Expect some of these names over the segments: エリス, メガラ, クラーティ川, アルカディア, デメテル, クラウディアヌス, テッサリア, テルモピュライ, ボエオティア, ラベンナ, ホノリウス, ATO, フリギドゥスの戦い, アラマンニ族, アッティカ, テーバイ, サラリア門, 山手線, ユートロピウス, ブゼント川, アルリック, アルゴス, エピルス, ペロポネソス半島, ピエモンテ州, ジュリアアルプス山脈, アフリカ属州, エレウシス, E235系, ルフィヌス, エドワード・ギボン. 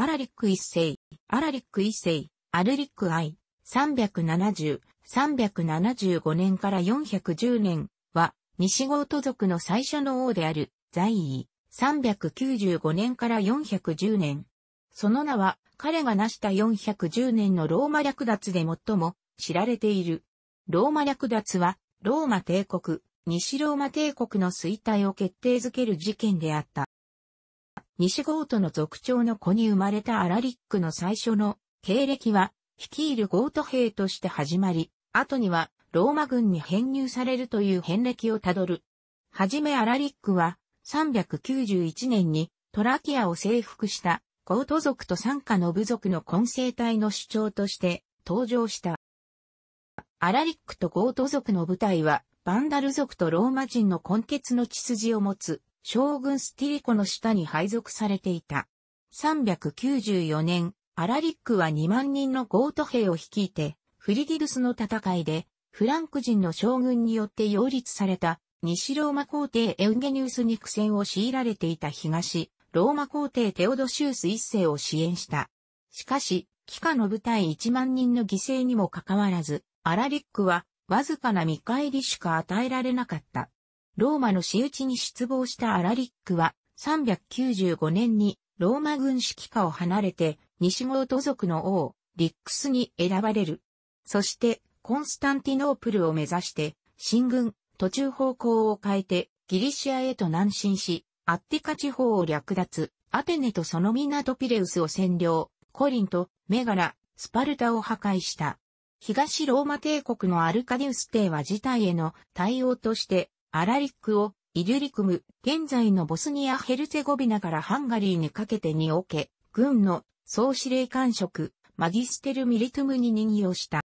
アラリック一世、アラリック一世、アルリックI、370、375年から410年は、西ゴート族の最初の王である、在位、395年から410年。その名は、彼が成した410年のローマ略奪で最も知られている。ローマ略奪は、ローマ帝国、西ローマ帝国の衰退を決定づける事件であった。西ゴートの族長の子に生まれたアラリックの最初の経歴は、率いるゴート兵として始まり、後にはローマ軍に編入されるという遍歴をたどる。はじめアラリックは391年にトラキアを征服したゴート族と傘下の部族の混成体の首長として登場した。アラリックとゴート族の部隊はヴァンダル族とローマ人の混血の血筋を持つ将軍スティリコの下に配属されていた。394年、アラリックは2万人のゴート兵を率いて、フリギルスの戦いで、フランク人の将軍によって擁立された、西ローマ皇帝エウゲニウスに苦戦を強いられていた東、ローマ皇帝テオドシウス一世を支援した。しかし、帰化の部隊1万人の犠牲にもかかわらず、アラリックは、わずかな見返りしか与えられなかった。ローマの仕打ちに失望したアラリックは、395年に、ローマ軍師帰化を離れて、西ゴート族の王、リックスに選ばれる。そして、コンスタンティノープルを目指して、進軍、途中方向を変えて、ギリシアへと南進し、アッティカ地方を略奪、アテネとその港ピレウスを占領、コリント、メガラ、スパルタを破壊した。東ローマ帝国のアルカディウス帝は事態への対応として、アラリックを、イリュリクム、現在のボスニア・ヘルツェゴビナからハンガリーにかけてにおけ、軍の、総司令官職、マギステル・ミリトゥムに任用した。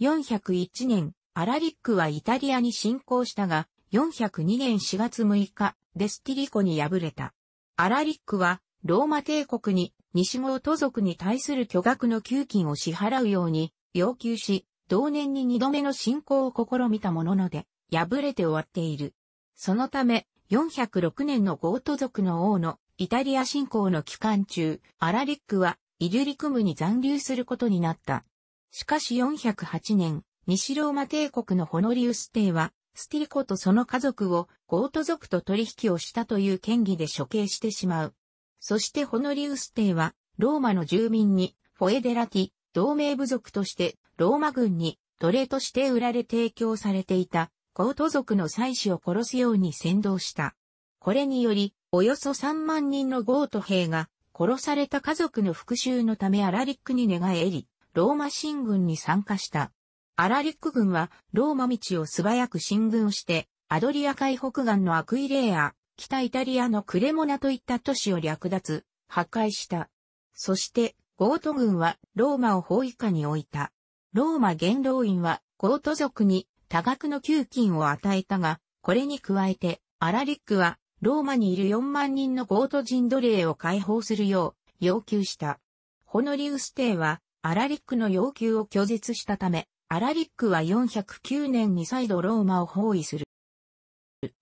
401年、アラリックはイタリアに侵攻したが、402年4月6日、でスティリコに敗れた。アラリックは、ローマ帝国に、西ゴート族に対する巨額の給金を支払うように、要求し、同年に2度目の侵攻を試みたものので、敗れて終わっている。そのため、406年のゴート族の王の、イタリア侵攻の期間中、アラリックはイリュリクムに残留することになった。しかし408年、西ローマ帝国のホノリウス帝は、スティリコとその家族をゴート族と取引をしたという嫌疑で処刑してしまう。そしてホノリウス帝は、ローマの住民にフォエデラティ、同盟部族としてローマ軍に奴隷として売られ提供されていたゴート族の妻子を殺すように扇動した。これにより、およそ3万人のゴート兵が殺された家族の復讐のためアラリックに寝返り、ローマ進軍に参加した。アラリック軍はローマ道を素早く進軍して、アドリア海北岸のアクイレイア、北イタリアのクレモナといった都市を略奪、破壊した。そして、ゴート軍はローマを包囲下に置いた。ローマ元老院はゴート族に多額の給金を与えたが、これに加えて、アラリックは、ローマにいる4万人のゴート人奴隷を解放するよう要求した。ホノリウス帝はアラリックの要求を拒絶したため、アラリックは409年に再度ローマを包囲する。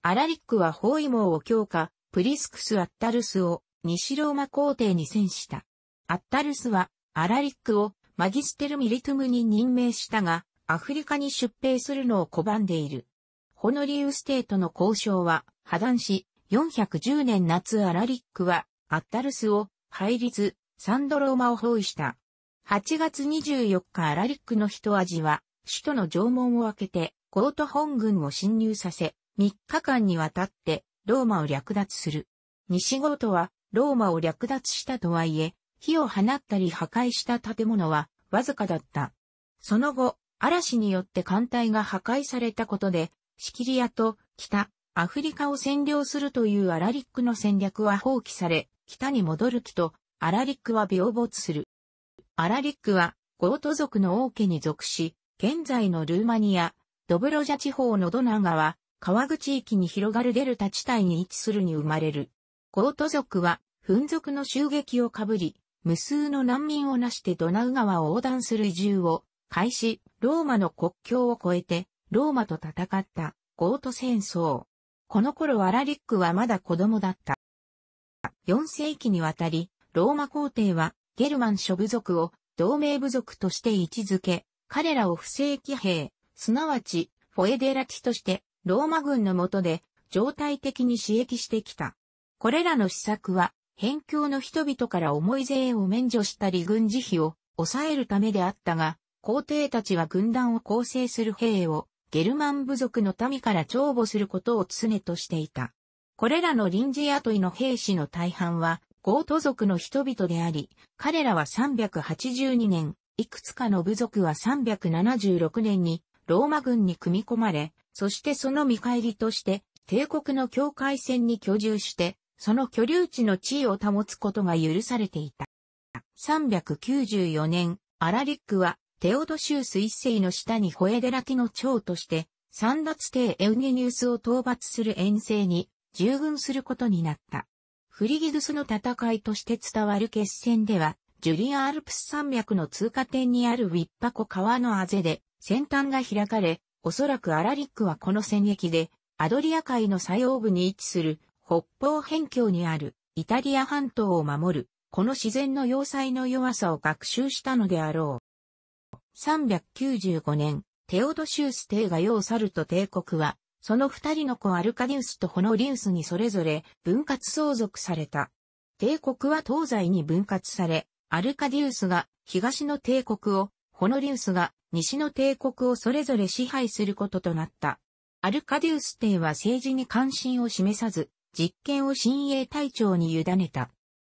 アラリックは包囲網を強化、プリスクス・アッタルスを西ローマ皇帝に宣した。アッタルスはアラリックをマギステル・ミリトゥムに任命したが、アフリカに出兵するのを拒んでいる。ホノリウス帝との交渉は破談し、410年夏アラリックはアッタルスを配立、サンドローマを包囲した。8月24日アラリックの一味は首都の城門を開けてゴート本軍を侵入させ3日間にわたってローマを略奪する。西ゴートはローマを略奪したとはいえ火を放ったり破壊した建物はわずかだった。その後嵐によって艦隊が破壊されたことでシキリアと北、アフリカを占領するというアラリックの戦略は放棄され、北に戻る気と、アラリックは病没する。アラリックは、ゴート族の王家に属し、現在のルーマニア、ドブロジャ地方のドナ川、川口域に広がるデルタ地帯に位置するに生まれる。ゴート族は、フン族の襲撃をかぶり、無数の難民をなしてドナウ川を横断する移住を開始、ローマの国境を越えて、ローマと戦った、ゴート戦争。この頃アラリックはまだ子供だった。4世紀にわたり、ローマ皇帝はゲルマン諸部族を同盟部族として位置づけ、彼らを不正規兵、すなわちフォエデラティとしてローマ軍の下で常態的に使役してきた。これらの施策は、辺境の人々から重い税を免除したり軍事費を抑えるためであったが、皇帝たちは軍団を構成する兵をゲルマン部族の民から徴募することを常としていた。これらの臨時雇いの兵士の大半はゴート族の人々であり、彼らは382年、いくつかの部族は376年にローマ軍に組み込まれ、そしてその見返りとして帝国の境界線に居住して、その居留地の地位を保つことが許されていた。394年、アラリックはテオドシウス一世の下にフォエデラティの長として、簒奪帝エウゲニウスを討伐する遠征に従軍することになった。フリギドゥスの戦いとして伝わる決戦では、ジュリア・アルプス山脈の通過点にあるウィッパ湖川のあぜで戦端が開かれ、おそらくアラリックはこの戦役で、アドリア海の左腰部に位置する、北方辺境にあるイタリア半島を守る、この自然の要塞の弱さを学習したのであろう。395年、テオドシウス帝が要サルト帝国は、その二人の子アルカディウスとホノリウスにそれぞれ分割相続された。帝国は東西に分割され、アルカディウスが東の帝国を、ホノリウスが西の帝国をそれぞれ支配することとなった。アルカディウス帝は政治に関心を示さず、実権を親衛隊長に委ねた。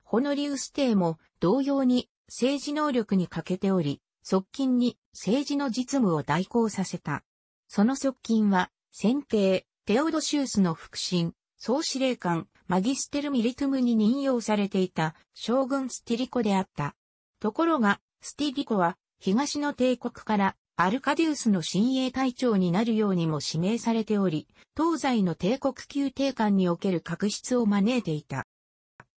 ホノリウス帝も同様に政治能力に欠けており、側近に政治の実務を代行させた。その側近は、先帝、テオドシウスの腹心、総司令官、マギステル・ミリトゥムに任用されていた将軍スティリコであった。ところが、スティリコは東の帝国からアルカディウスの親衛隊長になるようにも指名されており、東西の帝国宮廷間における確執を招いていた。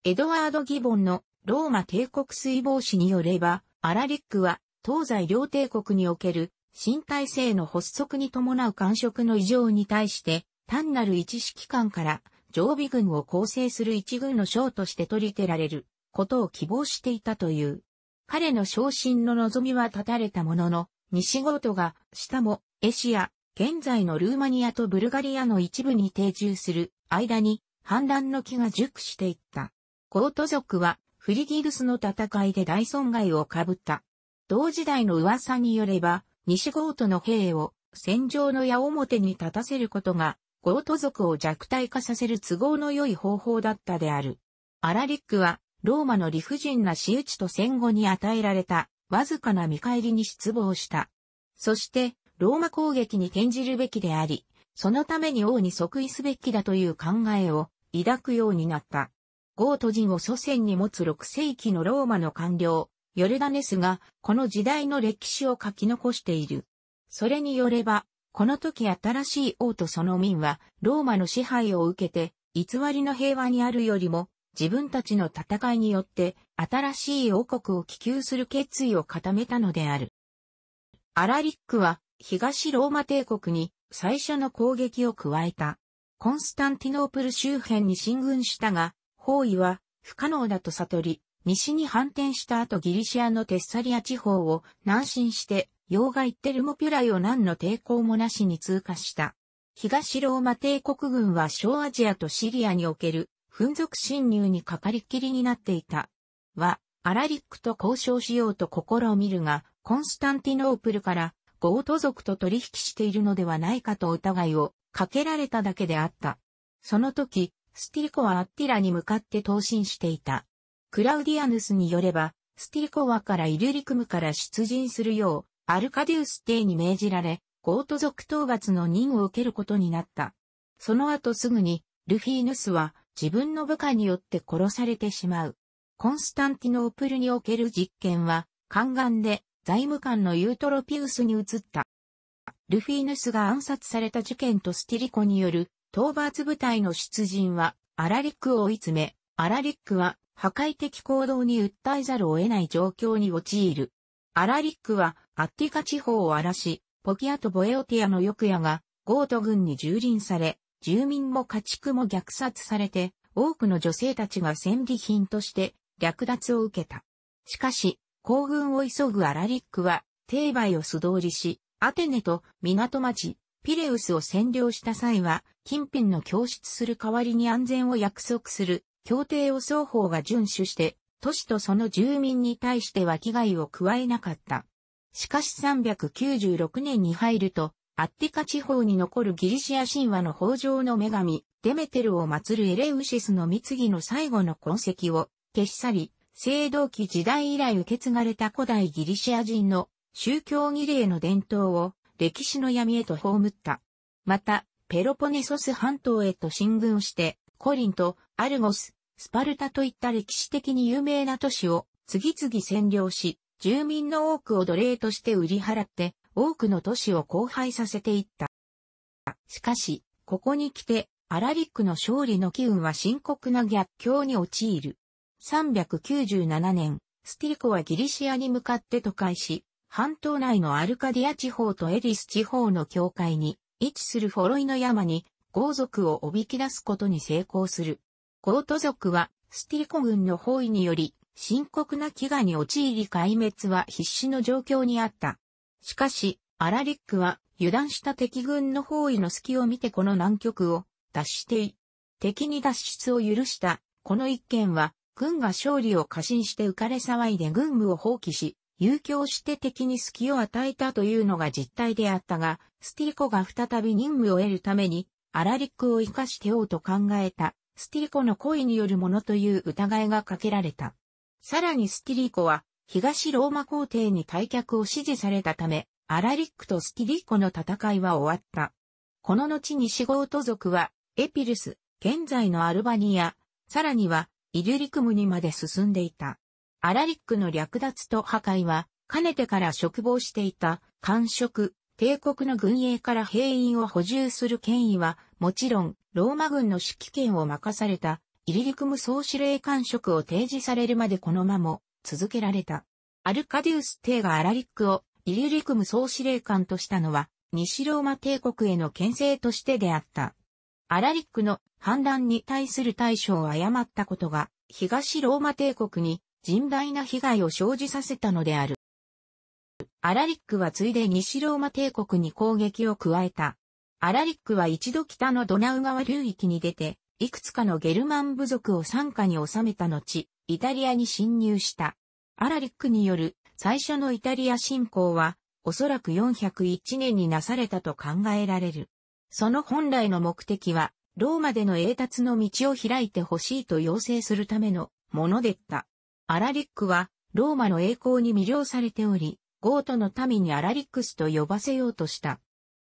エドワード・ギボンのローマ帝国水防史によれば、アラリックは東西両帝国における新体制の発足に伴う官職の異常に対して、単なる一指揮官から常備軍を構成する一軍の将として取り立てられることを希望していたという。彼の昇進の望みは絶たれたものの、西ゴートが、下も、エシア、現在のルーマニアとブルガリアの一部に定住する間に、反乱の機が熟していった。ゴート族は、フリギドゥスの戦いで大損害を被った。同時代の噂によれば、西ゴートの兵を、戦場の矢面に立たせることが、ゴート族を弱体化させる都合の良い方法だったである。アラリックは、ローマの理不尽な仕打ちと戦後に与えられた。わずかな見返りに失望した。そして、ローマ攻撃に転じるべきであり、そのために王に即位すべきだという考えを抱くようになった。ゴート人を祖先に持つ6世紀のローマの官僚、ヨルダネスが、この時代の歴史を書き残している。それによれば、この時新しい王とその民は、ローマの支配を受けて、偽りの平和にあるよりも、自分たちの戦いによって新しい王国を希求する決意を固めたのである。アラリックは東ローマ帝国に最初の攻撃を加えた。コンスタンティノープル周辺に進軍したが、包囲は不可能だと悟り、西に反転した後ギリシアのテッサリア地方を南進して、要害テルモピュライを何の抵抗もなしに通過した。東ローマ帝国軍は小アジアとシリアにおける紛族侵入にかかりっきりになっていた。アラリックと交渉しようと試みるが、コンスタンティノープルからゴート族と取引しているのではないかと疑いをかけられただけであった。その時、スティリコはアッティラに向かって闘進していた。クラウディアヌスによれば、スティリコはからイリュリクムから出陣するよう、アルカディウス帝に命じられ、ゴート族討伐の任を受けることになった。その後すぐに、ルフィヌスは、自分の部下によって殺されてしまう。コンスタンティノープルにおける実権は、宦官で財務官のユートロピウスに移った。ルフィヌスが暗殺された事件とスティリコによる討伐部隊の出陣は、アラリックを追い詰め、アラリックは破壊的行動に訴えざるを得ない状況に陥る。アラリックはアッティカ地方を荒らし、ポキアとボエオティアの翼也がゴート軍に蹂躙され、住民も家畜も虐殺されて、多くの女性たちが戦利品として、略奪を受けた。しかし、行軍を急ぐアラリックは、テーバイを素通りし、アテネと港町、ピレウスを占領した際は、金品の供出する代わりに安全を約束する協定を双方が遵守して、都市とその住民に対しては危害を加えなかった。しかし396年に入ると、アッティカ地方に残るギリシア神話の豊穣の女神、デメテルを祀るエレウシスの貢ぎの最後の痕跡を消し去り、青銅器時代以来受け継がれた古代ギリシア人の宗教儀礼の伝統を歴史の闇へと葬った。また、ペロポネソス半島へと進軍して、コリント、アルゴス、スパルタといった歴史的に有名な都市を次々占領し、住民の多くを奴隷として売り払って、多くの都市を荒廃させていった。しかし、ここに来て、アラリックの勝利の機運は深刻な逆境に陥る。397年、スティリコはギリシアに向かって渡海し、半島内のアルカディア地方とエリス地方の境界に位置するフォロイの山に、ゴー族をおびき出すことに成功する。ゴート族は、スティリコ軍の包囲により、深刻な飢餓に陥り壊滅は必至の状況にあった。しかし、アラリックは油断した敵軍の包囲の隙を見てこの難局を脱して敵に脱出を許した。この一件は、軍が勝利を過信して浮かれ騒いで軍務を放棄し、遊興して敵に隙を与えたというのが実態であったが、スティリコが再び任務を得るために、アラリックを生かしておうと考えた、スティリコの故意によるものという疑いがかけられた。さらにスティリコは、東ローマ皇帝に退却を指示されたため、アラリックとスティリコの戦いは終わった。この後にゴート族は、エピルス、現在のアルバニア、さらには、イリュリクムにまで進んでいた。アラリックの略奪と破壊は、かねてから嘱望していた、官職、帝国の軍営から兵員を補充する権威は、もちろん、ローマ軍の指揮権を任された、イリュリクム総司令官職を提示されるまでこのまま、続けられた。アルカディウス帝がアラリックをイリュリクム総司令官としたのは西ローマ帝国への牽制としてであった。アラリックの反乱に対する対処を誤ったことが東ローマ帝国に甚大な被害を生じさせたのである。アラリックはついで西ローマ帝国に攻撃を加えた。アラリックは一度北のドナウ川流域に出て、いくつかのゲルマン部族を傘下に収めた後、イタリアに侵入した。アラリックによる最初のイタリア侵攻は、おそらく401年になされたと考えられる。その本来の目的は、ローマでの栄達の道を開いてほしいと要請するためのものでった。アラリックは、ローマの栄光に魅了されており、ゴートの民にアラリックスと呼ばせようとした。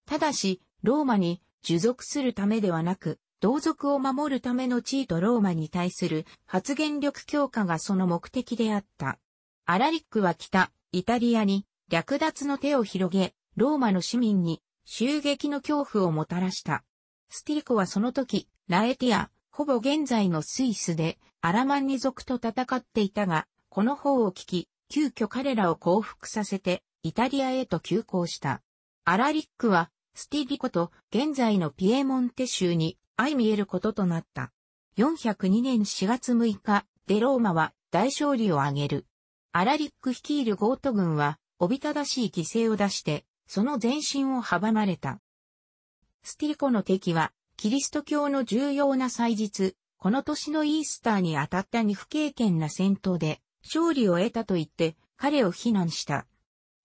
ただし、ローマに従属するためではなく、同族を守るための地位とローマに対する発言力強化がその目的であった。アラリックは北、イタリアに略奪の手を広げ、ローマの市民に襲撃の恐怖をもたらした。スティリコはその時、ラエティア、ほぼ現在のスイスでアラマンニ族と戦っていたが、この報を聞き、急遽彼らを降伏させて、イタリアへと急行した。アラリックは、スティリコと現在のピエモンテ州に、相見えることとなった。402年4月6日、でローマは大勝利を挙げる。アラリック率いるゴート軍は、おびただしい犠牲を出して、その前進を阻まれた。スティリコの敵は、キリスト教の重要な祭日、この年のイースターに当たった未不経験な戦闘で、勝利を得たと言って、彼を非難した。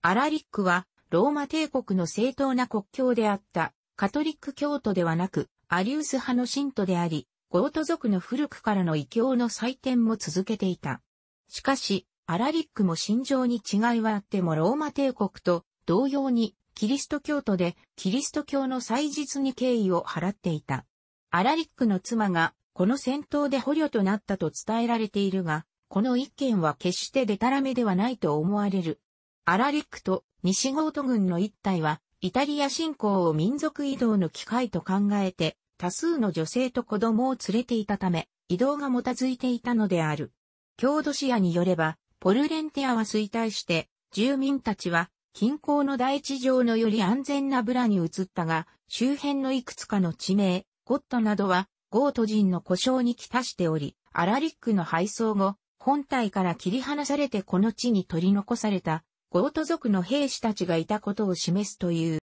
アラリックは、ローマ帝国の正当な国教であった、カトリック教徒ではなく、アリウス派の信徒であり、ゴート族の古くからの異教の祭典も続けていた。しかし、アラリックも信条に違いはあってもローマ帝国と同様にキリスト教徒でキリスト教の祭日に敬意を払っていた。アラリックの妻がこの戦闘で捕虜となったと伝えられているが、この一件は決してデタラメではないと思われる。アラリックと西ゴート軍の一帯は、イタリア侵攻を民族移動の機会と考えて、多数の女性と子供を連れていたため、移動がもたづいていたのである。郷土史家によれば、ポルレンティアは衰退して、住民たちは、近郊の大地上のより安全なブラに移ったが、周辺のいくつかの地名、ゴットなどは、ゴート人の呼称に帰化しており、アラリックの敗走後、本体から切り離されてこの地に取り残された、ゴート族の兵士たちがいたことを示すという。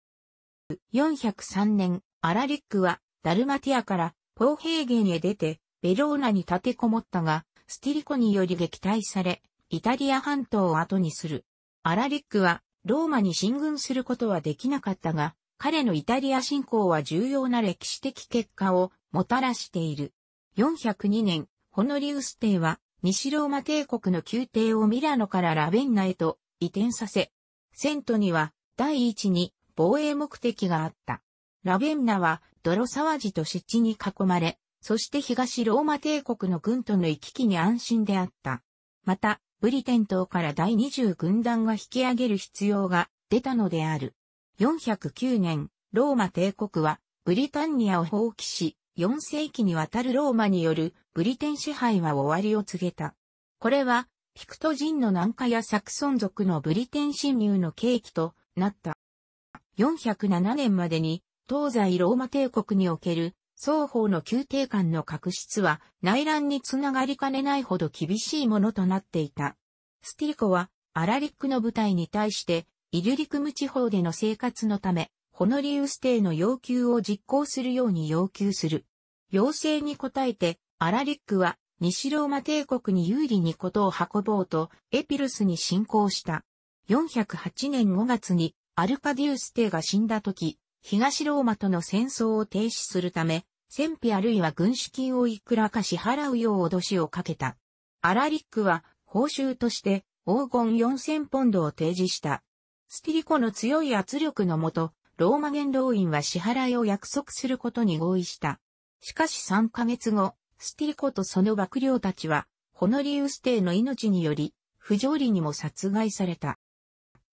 403年、アラリックは、ダルマティアから、ポー平原へ出て、ベローナに立てこもったが、スティリコにより撃退され、イタリア半島を後にする。アラリックは、ローマに進軍することはできなかったが、彼のイタリア侵攻は重要な歴史的結果をもたらしている。402年、ホノリウス帝は、西ローマ帝国の宮廷をミラノからラベンナへと移転させ、セントには第一に防衛目的があった。ラベンナは泥沢地と湿地に囲まれ、そして東ローマ帝国の軍との行き来に安心であった。また、ブリテン島から第20軍団が引き上げる必要が出たのである。409年、ローマ帝国はブリタンニアを放棄し、4世紀にわたるローマによるブリテン支配は終わりを告げた。これは、ピクト人の南下やサクソン族のブリテン侵入の契機となった。407年までに、東西ローマ帝国における双方の宮廷間の確執は内乱につながりかねないほど厳しいものとなっていた。スティリコは、アラリックの部隊に対して、イリュリクム地方での生活のため、ホノリウス帝の要求を実行するように要求する。要請に応えて、アラリックは西ローマ帝国に有利に事を運ぼうとエピルスに侵攻した。408年5月にアルカディウス帝が死んだ時、東ローマとの戦争を停止するため、戦費あるいは軍資金をいくらか支払うよう脅しをかけた。アラリックは報酬として黄金$4000を提示した。スティリコの強い圧力のもと、ローマ元老院は支払いを約束することに合意した。しかし3ヶ月後、スティリコとその幕僚たちは、ホノリウス帝の命により、不条理にも殺害された。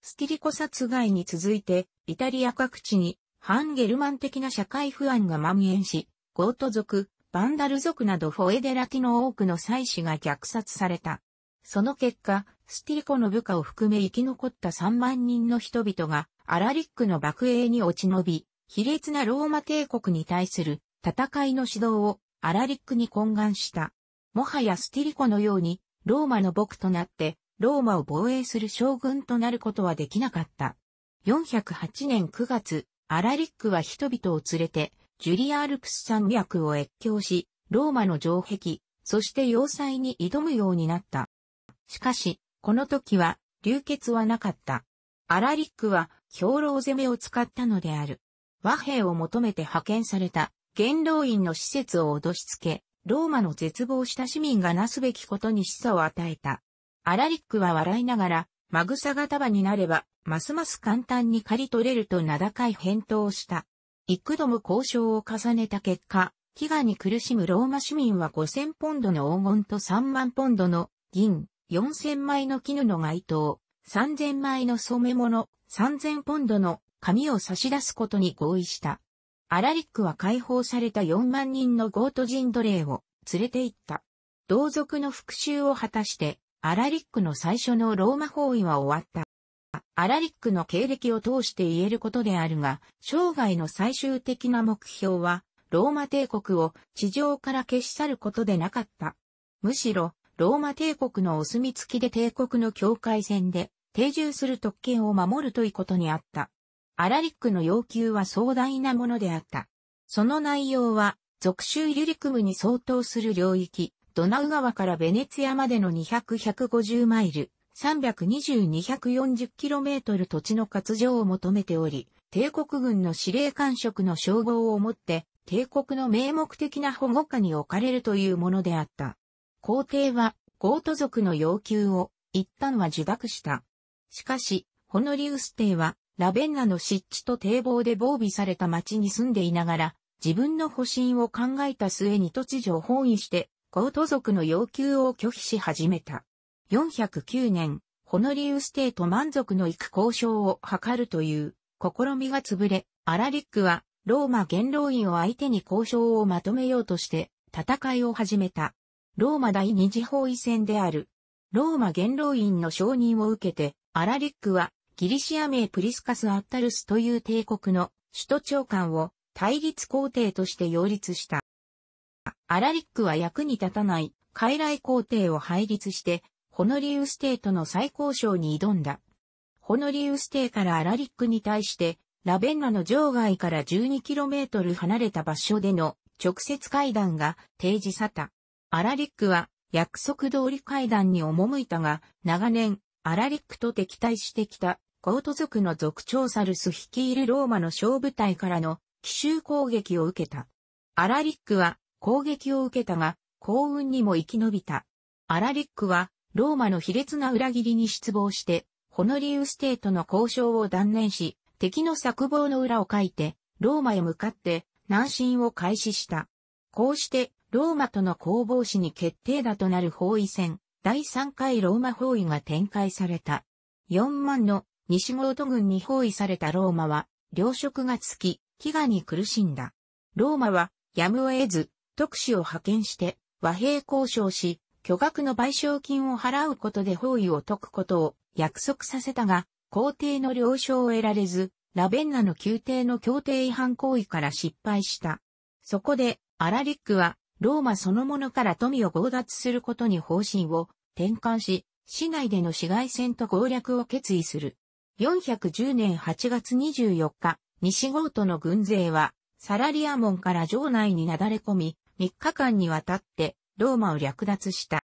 スティリコ殺害に続いて、イタリア各地に、反ゲルマン的な社会不安が蔓延し、ゴート族、バンダル族などフォエデラティの多くの祭司が虐殺された。その結果、スティリコの部下を含め生き残った3万人の人々が、アラリックの幕営に落ち延び、卑劣なローマ帝国に対する戦いの指導をアラリックに懇願した。もはやスティリコのようにローマの僕となってローマを防衛する将軍となることはできなかった。408年9月、アラリックは人々を連れてジュリアアルプス山脈を越境し、ローマの城壁、そして要塞に挑むようになった。しかし、この時は流血はなかった。アラリックは兵糧攻めを使ったのである。和平を求めて派遣された元老院の使節を脅しつけ、ローマの絶望した市民がなすべきことに示唆を与えた。アラリックは笑いながら、マグサが束になれば、ますます簡単に刈り取れると名高い返答をした。幾度も交渉を重ねた結果、飢餓に苦しむローマ市民は$5000の黄金と$3万の銀、4000枚の絹の街灯、3000枚の染め物、$3000の紙を差し出すことに合意した。アラリックは解放された4万人のゴート人奴隷を連れて行った。同族の復讐を果たして、アラリックの最初のローマ包囲は終わった。アラリックの経歴を通して言えることであるが、生涯の最終的な目標は、ローマ帝国を地上から消し去ることでなかった。むしろ、ローマ帝国のお墨付きで帝国の境界線で、定住する特権を守るということにあった。アラリックの要求は壮大なものであった。その内容は、属州イリュリクムに相当する領域、ドナウ川からベネツィアまでの200-150マイル、320-240キロメートル土地の割譲を求めており、帝国軍の司令官職の称号をもって、帝国の名目的な保護下に置かれるというものであった。皇帝は、ゴート族の要求を、一旦は受諾した。しかし、ホノリウス帝は、ラベンナの湿地と堤防で防備された町に住んでいながら、自分の保身を考えた末に突如翻意して、ゴート族の要求を拒否し始めた。409年、ホノリウス帝と満足のいく交渉を図るという、試みが潰れ、アラリックは、ローマ元老院を相手に交渉をまとめようとして、戦いを始めた。ローマ第二次包囲戦である。ローマ元老院の承認を受けて、アラリックはギリシア名プリスカス・アッタルスという帝国の首都長官を対立皇帝として擁立した。アラリックは役に立たない傀儡皇帝を廃立して、ホノリウス帝との再交渉に挑んだ。ホノリウス帝からアラリックに対して、ラヴェンナの城外から 12km 離れた場所での直接会談が提示された。アラリックは約束通り会談に赴いたが、長年、アラリックと敵対してきた、ゴート族の族長サルス率いるローマの小部隊からの奇襲攻撃を受けた。アラリックは攻撃を受けたが、幸運にも生き延びた。アラリックは、ローマの卑劣な裏切りに失望して、ホノリウス帝との交渉を断念し、敵の策謀の裏をかいて、ローマへ向かって、南進を開始した。こうして、ローマとの攻防史に決定打となる包囲戦、第3回ローマ包囲が展開された。4万の西ゴート軍に包囲されたローマは、糧食が尽き、飢餓に苦しんだ。ローマは、やむを得ず、特使を派遣して、和平交渉し、巨額の賠償金を払うことで包囲を解くことを約束させたが、皇帝の了承を得られず、ラヴェンナの宮廷の協定違反行為から失敗した。そこで、アラリックは、ローマそのものから富を強奪することに方針を転換し、市内での市街戦と謀略を決意する。410年8月24日、西ゴートの軍勢は、サラリア門から城内になだれ込み、3日間にわたって、ローマを略奪した。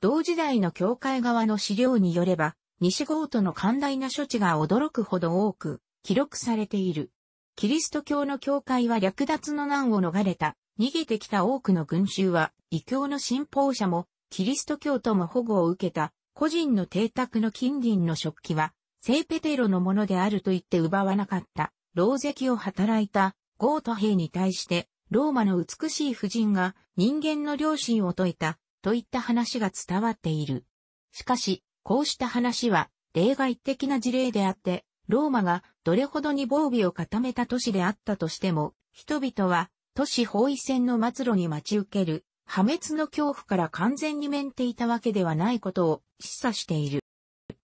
同時代の教会側の資料によれば、西ゴートの寛大な処置が驚くほど多く記録されている。キリスト教の教会は略奪の難を逃れた、逃げてきた多くの群衆は、異教の信奉者も、キリスト教徒も保護を受けた、個人の邸宅の近隣の食器は、聖ペテロのものであると言って奪わなかった、狼藉を働いた、ゴート兵に対して、ローマの美しい婦人が人間の良心を説いた、といった話が伝わっている。しかし、こうした話は例外的な事例であって、ローマがどれほどに防備を固めた都市であったとしても、人々は都市包囲戦の末路に待ち受ける破滅の恐怖から完全に免れていたわけではないことを示唆している。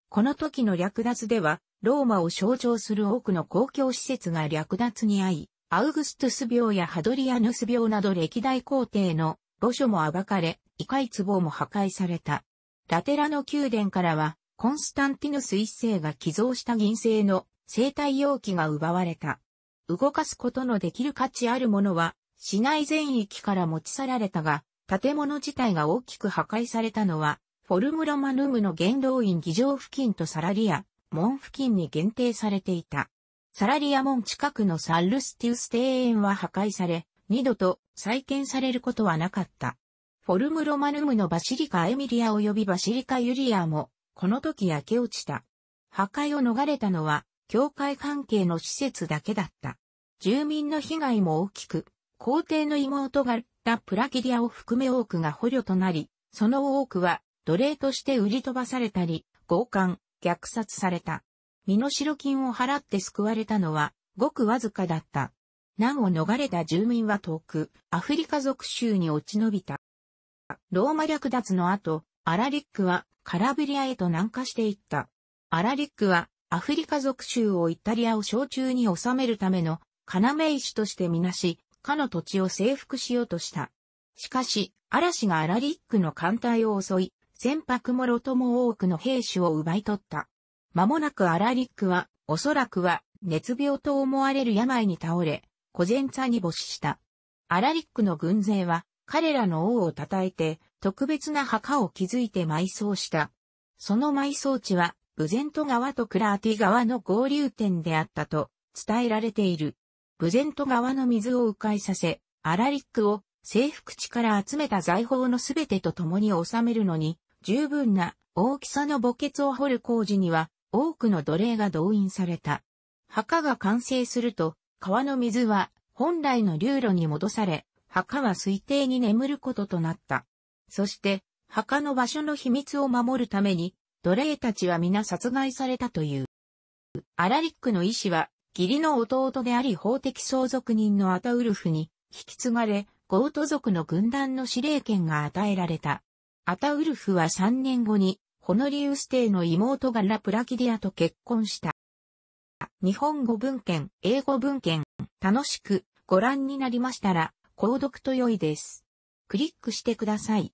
この時の略奪では、ローマを象徴する多くの公共施設が略奪に遭い、アウグストゥス病やハドリアヌス病など歴代皇帝の墓所も暴かれ、異界壺も破壊された。ラテラの宮殿からは、コンスタンティヌス一世が寄贈した銀製の生体容器が奪われた。動かすことのできる価値あるものは、市内全域から持ち去られたが、建物自体が大きく破壊されたのは、フォルムロマヌムの元老院議場付近とサラリア門付近に限定されていた。サラリア門近くのサルスティウス庭園は破壊され、二度と再建されることはなかった。フォルムロマヌムのバシリカエミリア及びバシリカユリアも、この時焼け落ちた。破壊を逃れたのは、教会関係の施設だけだった。住民の被害も大きく、皇帝の妹がラ・プラキディアを含め多くが捕虜となり、その多くは奴隷として売り飛ばされたり、強姦、虐殺された。身代金を払って救われたのは、ごくわずかだった。難を逃れた住民は遠く、アフリカ属州に落ち延びた。ローマ略奪の後、アラリックはカラブリアへと南下していった。アラリックは、アフリカ属州をイタリアを掌中に収めるための、要石としてみなし、かの土地を征服しようとした。しかし、嵐がアラリックの艦隊を襲い、船舶もろとも多くの兵士を奪い取った。間もなくアラリックは、おそらくは、熱病と思われる病に倒れ、コゼンツァに没した。アラリックの軍勢は、彼らの王を称えて、特別な墓を築いて埋葬した。その埋葬地は、ブゼント川とクラーティ川の合流点であったと、伝えられている。ブゼント川の水を迂回させ、アラリックを、征服地から集めた財宝のすべてと共に収めるのに、十分な大きさの墓穴を掘る工事には、多くの奴隷が動員された。墓が完成すると、川の水は本来の流路に戻され、墓は水底に眠ることとなった。そして、墓の場所の秘密を守るために、奴隷たちは皆殺害されたという。アラリックの遺志は、義理の弟であり法的相続人のアタウルフに引き継がれ、ゴート族の軍団の司令権が与えられた。アタウルフは3年後に、ホノリウス帝の妹がラ・プラキディアと結婚した。日本語文献、英語文献、楽しくご覧になりましたら、購読と良いです。クリックしてください。